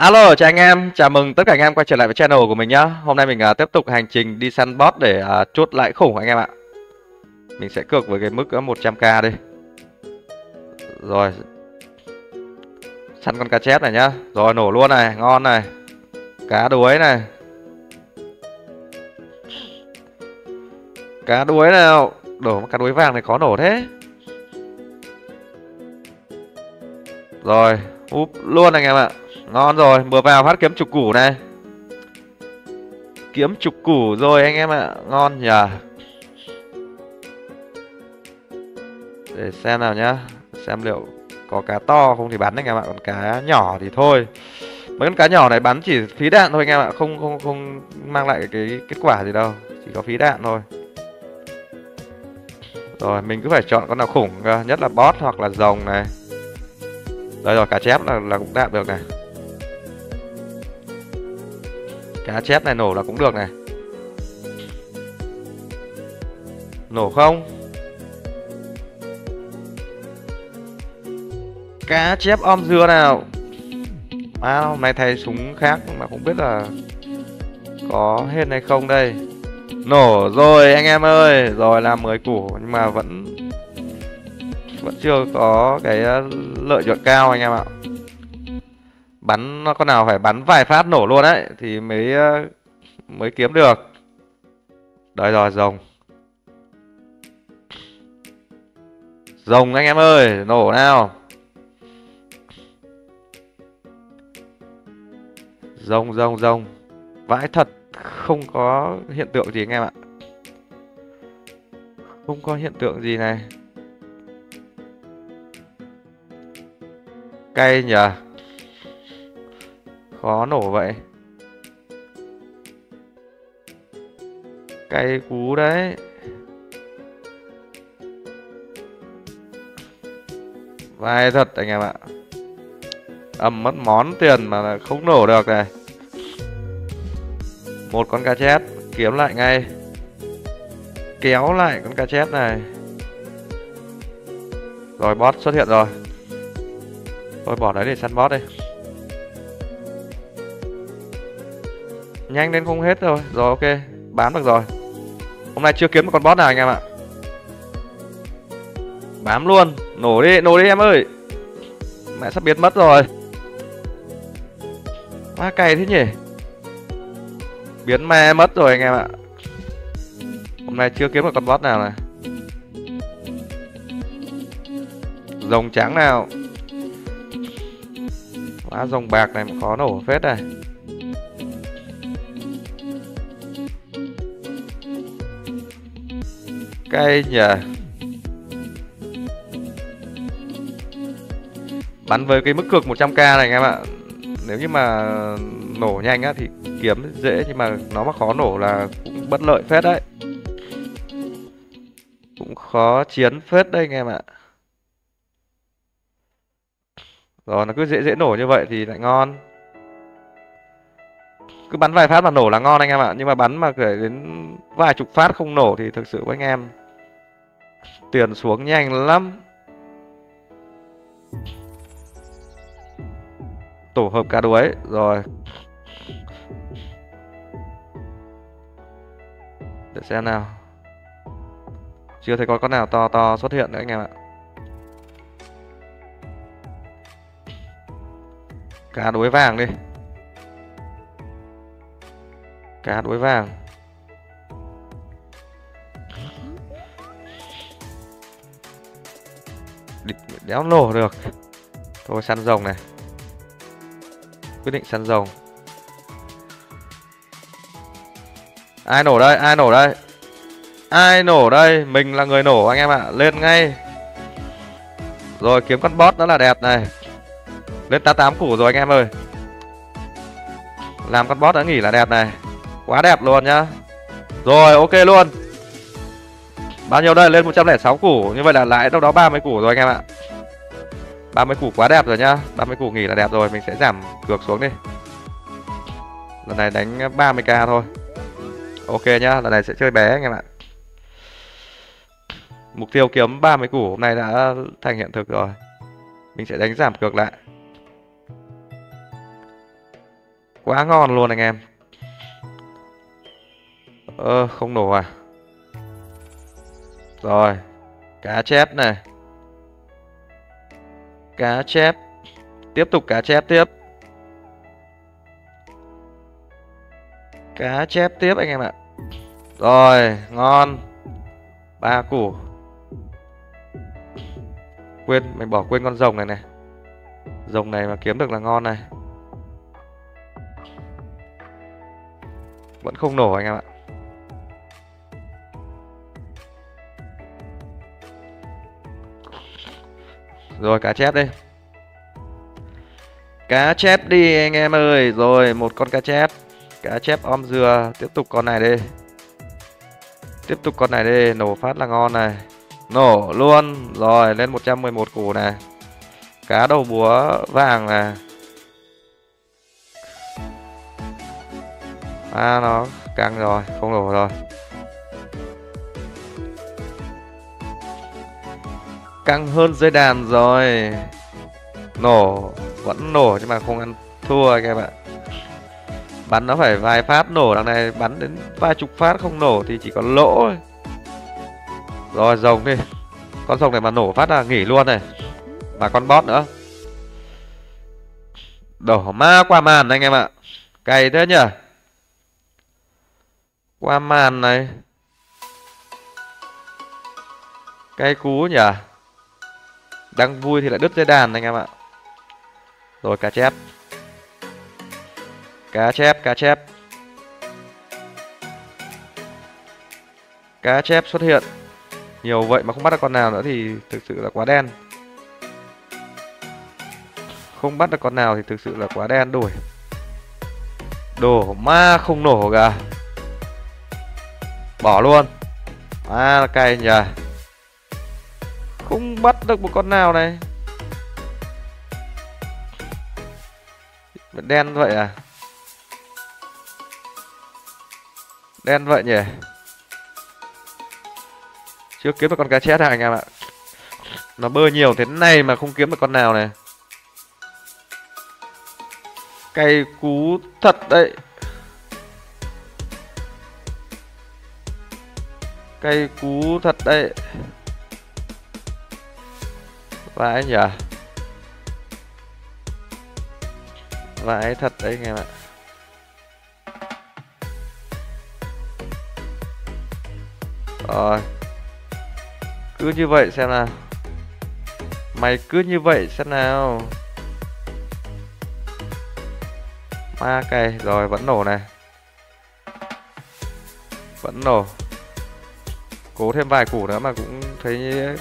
Alo, chào anh em, chào mừng tất cả anh em quay trở lại với channel của mình nhá. Hôm nay mình tiếp tục hành trình đi săn bot để chốt lãi khủng anh em ạ. Mình sẽ cược với cái mức 100k đi. Rồi, săn con cá chép này nhá. Rồi, nổ luôn này, ngon này. Cá đuối này. Cá đuối nào. Đổ cá đuối vàng này khó nổ thế. Rồi, úp luôn anh em ạ. Ngon rồi, vừa vào phát kiếm chục củ này. Kiếm chục củ rồi anh em ạ. Ngon nhờ. Để xem nào nhá. Xem liệu có cá to không thì bắn anh em ạ. Còn cá nhỏ thì thôi. Mấy con cá nhỏ này bắn chỉ phí đạn thôi anh em ạ. Không mang lại cái kết quả gì đâu. Chỉ có phí đạn thôi. Rồi mình cứ phải chọn con nào khủng. Nhất là boss hoặc là rồng này. Đây rồi, cá chép là cũng đạt được này. Cá chép này nổ là cũng được này. Nổ không? Cá chép om dưa nào. À, hôm nay thay súng khác mà không biết là có hết hay không đây. Nổ rồi anh em ơi. Rồi là 10 củ nhưng mà vẫn chưa có cái lợi nhuận cao anh em ạ. Bắn con nào phải bắn vài phát nổ luôn đấy thì mới kiếm được. Đấy rồi, rồng. Rồng anh em ơi, nổ nào. Rồng. Vãi thật, không có hiện tượng gì anh em ạ. Không có hiện tượng gì này. Cay nhờ. Khó nổ vậy. Cay cú đấy. Vai thật anh em ạ. Ầm mất món tiền mà không nổ được này. Một con cá chép. Kiếm lại ngay. Kéo lại con cá chép này. Rồi boss xuất hiện rồi. Thôi bỏ đấy để săn boss đây. Nhanh đến không hết rồi. Rồi ok, bán được rồi. Hôm nay chưa kiếm một con boss nào anh em ạ. Bám luôn. Nổ đi em ơi. Mẹ sắp biến mất rồi. Má cày thế nhỉ. Biến me mất rồi anh em ạ. Hôm nay chưa kiếm một con boss nào này. Rồng trắng nào. Má rồng bạc này khó nổ phết này. Cây nhờ. Bắn với cái mức cược 100k này anh em ạ. Nếu như mà nổ nhanh á thì kiếm dễ, nhưng mà nó mà khó nổ là cũng bất lợi phết đấy. Cũng khó chiến phết đấy anh em ạ. Rồi nó cứ dễ nổ như vậy thì lại ngon. Cứ bắn vài phát mà nổ là ngon anh em ạ. Nhưng mà bắn mà kể đến vài chục phát không nổ thì thực sự với anh em tiền xuống nhanh lắm. Tổ hợp cá đuối. Rồi để xem nào. Chưa thấy có con nào to xuất hiện nữa anh em ạ. Cá đuối vàng đi. Cá đuối vàng. Đéo nổ được. Thôi săn rồng này. Quyết định săn rồng. Ai nổ đây? Ai nổ đây? Ai nổ đây? Mình là người nổ anh em ạ. Lên ngay. Rồi kiếm con boss đó là đẹp này. Lên 88 củ rồi anh em ơi. Làm con boss đã nghỉ là đẹp này. Quá đẹp luôn nhá. Rồi ok luôn. Bao nhiêu đây? Lên 106 củ. Như vậy là lãi đâu đó 30 củ rồi anh em ạ. 30 củ quá đẹp rồi nhá. 30 củ nghỉ là đẹp rồi. Mình sẽ giảm cược xuống đi. Lần này đánh 30k thôi. Ok nhá. Lần này sẽ chơi bé anh em ạ. Mục tiêu kiếm 30 củ hôm nay đã thành hiện thực rồi. Mình sẽ đánh giảm cược lại. Quá ngon luôn anh em. Không nổ à? Rồi, cá chép này. Cá chép. Tiếp tục cá chép tiếp. Cá chép tiếp anh em ạ. Rồi, ngon. 3 củ. Quên, mình bỏ quên con rồng này này. Rồng này mà kiếm được là ngon này. Vẫn không nổ anh em ạ. Rồi, cá chép đi. Cá chép đi anh em ơi. Rồi, một con cá chép. Cá chép om dừa. Tiếp tục con này đi. Tiếp tục con này đi. Nổ phát là ngon này. Nổ luôn. Rồi, lên 111 củ này. Cá đầu búa vàng này. À, nó căng rồi. Không nổ rồi. Căng hơn dây đàn rồi. Nổ. Vẫn nổ nhưng mà không ăn thua anh em ạ. Bắn nó phải vài phát nổ. Đằng này bắn đến vài chục phát không nổ thì chỉ có lỗ thôi. Rồi rồng đi. Con rồng này mà nổ phát là nghỉ luôn này. Và con bot nữa. Đổ ma qua màn anh em ạ. Cày thế nhỉ. Qua màn này. Cay cú nhỉ. Đang vui thì lại đứt dây đàn anh em ạ. Rồi cá chép. Cá chép, cá chép. Cá chép xuất hiện. Nhiều vậy mà không bắt được con nào nữa thì thực sự là quá đen. Không bắt được con nào thì thực sự là quá đen. Đuổi. Đổ ma không nổ cả. Bỏ luôn. À, cay nhờ. Không bắt được một con nào này. Đen vậy à? Đen vậy nhỉ? Chưa kiếm được con cá chép hả anh em ạ? Nó bơi nhiều thế này mà không kiếm được con nào này. Cay cú thật đấy. Cay cú thật đấy. Vãi nhỉ? Vãi thật đấy anh em ạ. Rồi. Cứ như vậy xem nào. Mày cứ như vậy xem nào. Ma cày. Rồi vẫn nổ này. Vẫn nổ. Cố thêm vài củ nữa mà cũng thấy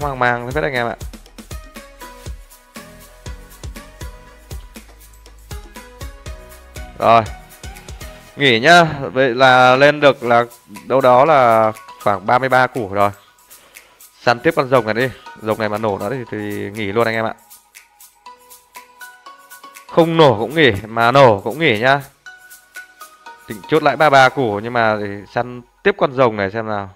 hoang mang hết anh em ạ. Rồi. Nghỉ nhá. Vậy là lên được là đâu đó là khoảng 33 củ rồi. Săn tiếp con rồng này đi. Rồng này mà nổ nó thì nghỉ luôn anh em ạ. Không nổ cũng nghỉ. Mà nổ cũng nghỉ nhá. Định chốt lại 33 củ. Nhưng mà thì săn tiếp con rồng này xem nào.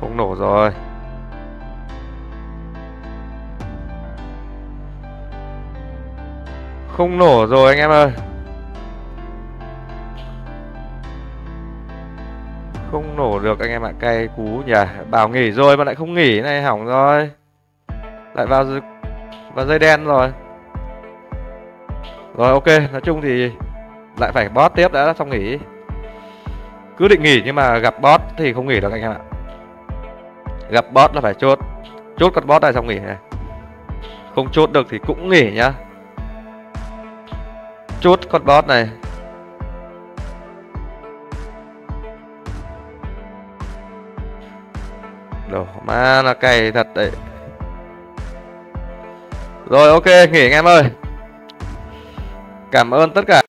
Không nổ rồi. Không nổ rồi anh em ơi. Không nổ được anh em ạ. Cay cú nhỉ. Bảo nghỉ rồi mà lại không nghỉ này. Hỏng rồi. Lại vào dây đen rồi. Rồi ok. Nói chung thì lại phải bot tiếp đã xong nghỉ. Cứ định nghỉ nhưng mà gặp bot thì không nghỉ được anh em ạ. Gặp bot là phải chốt. Chốt con bot này xong nghỉ này. Không chốt được thì cũng nghỉ nhá. Chốt con bot này. Đồ ma là cày thật đấy. Rồi ok, nghỉ anh em ơi. Cảm ơn tất cả.